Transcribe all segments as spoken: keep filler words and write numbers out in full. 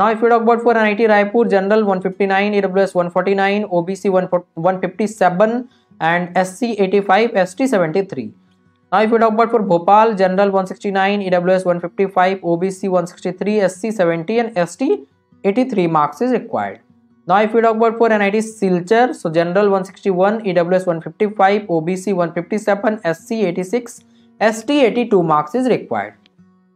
Now if we talk about for N I T Raipur, General one fifty-nine, A W S one forty-nine, O B C one fifty-seven and S C eighty-five, S T seventy-three. Now if we talk about for Bhopal, General one sixty-nine, A W S one fifty-five, O B C one sixty-three, S C seventy and S T eighty-three marks is required. Now if we talk about for N I T Silchar, so General one sixty-one, A W S one fifty-five, O B C one fifty-seven, S C eighty-six, S T eighty-two marks is required.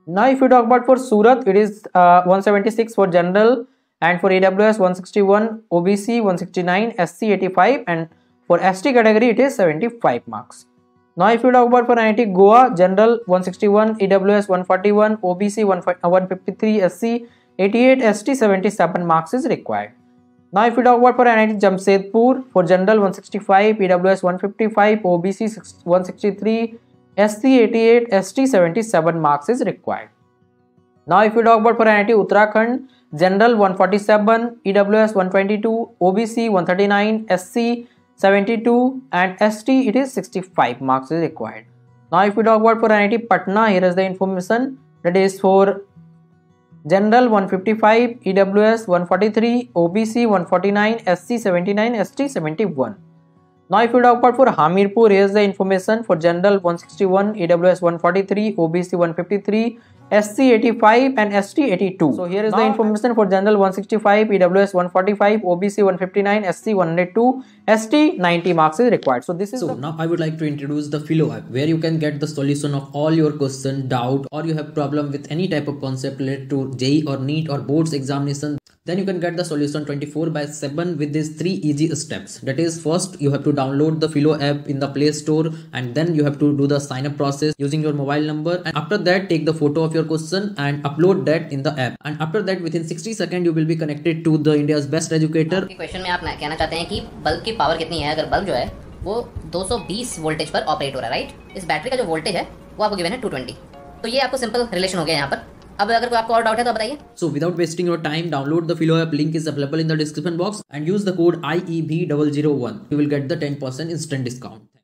Now if you talk about for Surat, it is uh, one seventy-six for General, and for A W S one sixty-one, O B C one sixty-nine, S C eighty-five, and for S T category it is seventy-five marks. Now if you talk about for N I T Goa, General one sixty-one, A W S one forty-one, O B C one fifty-three, S C eighty-eight, S T seventy-seven marks is required. Now if you talk about for N I T Jamshedpur, for General one sixty-five, A W S one fifty-five, O B C one sixty-three, S C eighty-eight, S T seventy-seven marks is required. Now if you talk about for N I T Uttarakhand, General one forty-seven, A W S one twenty-two, O B C one thirty-nine, S C seventy-two and S T it is sixty-five marks is required. Now if you talk about for N I T Patna, here is the information, that is for General one fifty-five, A W S one forty-three, O B C one forty-nine, S C seventy-nine, S T seventy-one. Now if you talk about for Hamirpur, here is the information for General one sixty-one, A W S one forty-three, O B C one fifty-three, S C eighty-five and S T eighty-two. So here is now, the information for General one sixty-five, A W S one forty-five, O B C one fifty-nine, S C one oh two, S T ninety marks is required. So this is so now I would like to introduce the Filo app, where you can get the solution of all your question, doubt, or you have problem with any type of concept related to J E E or N I T or boards examination. Then you can get the solution twenty-four by seven with these three easy steps. That is, first you have to download the Filo app in the Play Store, and then you have to do the sign up process using your mobile number, and after that take the photo of your question and upload that in the app, and after that within sixty seconds you will be connected to the India's best educator. In question mein aap kehna chahte hain ki bulb ki power kitni hai, agar bulb jo hai wo two hundred twenty voltage par operate ho raha hai, right? Is battery ka jo voltage hai wo aapko given hai two twenty. To ye aapko simple relation ho gaya yahan par. अब अगर कोई आपको और doubt है तो बताइए। So without wasting your time, download the Filo app. Link is available in the description box and use the code I E B zero zero one. You will get the ten percent instant discount.